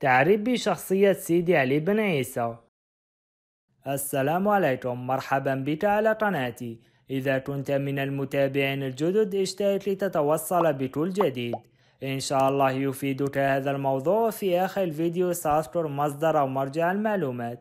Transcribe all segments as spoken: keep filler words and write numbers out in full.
تعريف بشخصية سيدي علي بن عيسى. السلام عليكم، مرحبا بك على قناتي. إذا كنت من المتابعين الجدد اشترك لتتوصل بكل جديد. إن شاء الله يفيدك هذا الموضوع. في آخر الفيديو سأذكر مصدر أو مرجع المعلومات.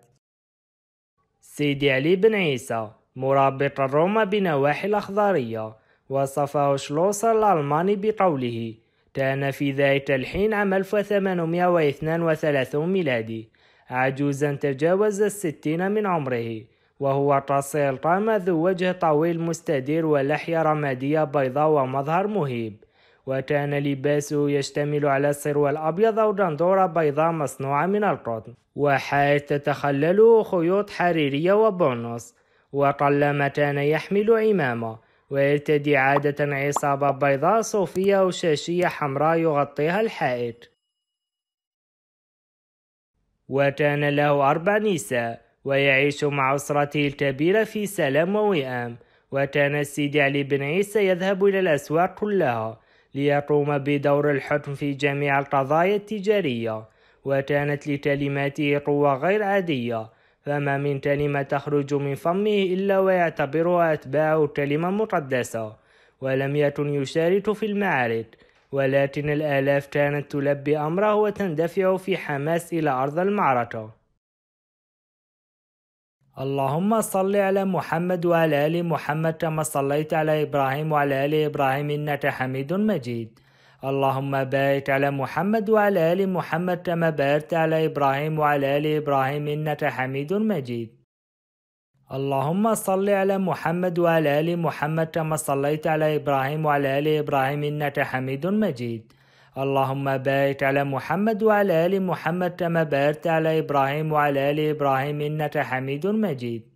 سيدي علي بن عيسى مرابط روما بنواحي الأخضرية، وصفه شلوسر الألماني بقوله: كان في ذلك الحين عام ألف وثمانمئة واثنين وثلاثين ميلادي عجوزا تجاوز الستين من عمره، وهو قصير القامة ذو وجه طويل مستدير ولحية رمادية بيضاء ومظهر مهيب، وكان لباسه يشتمل على السروال الأبيض أو دندورة بيضاء مصنوعة من القطن، وحائط تتخلله خيوط حريرية وبونص، وقلما كان يحمل عمامة، ويرتدي عادة عصابة بيضاء صوفية أو شاشية حمراء يغطيها الحائط. وكان له أربع نساء، ويعيش مع أسرته الكبيرة في سلام ووئام. وكان سيدي علي بن عيسى يذهب إلى الأسواق كلها ليقوم بدور الحكم في جميع القضايا التجارية، وكانت لكلماته قوة غير عادية، فما من كلمة تخرج من فمه إلا ويعتبرها أتباعه كلمة مقدسة، ولم يكن يشارك في المعارك، ولكن الآلاف كانت تلبي أمره وتندفع في حماس إلى أرض المعركة. اللهم صل على محمد وعلى آل محمد كما صليت على إبراهيم وعلى آل إبراهيم إنك حميد مجيد. اللهم بارك على محمد وعلى آل محمد كما باركت على إبراهيم وعلى آل إبراهيم إنك حميد مجيد. اللهم صل على محمد وعلى آل محمد كما صليت على إبراهيم وعلى آل إبراهيم إنك حميد مجيد. اللهم بارك على محمد وعلى آل محمد كما باركت على إبراهيم وعلى آل إبراهيم إنك حميد مجيد.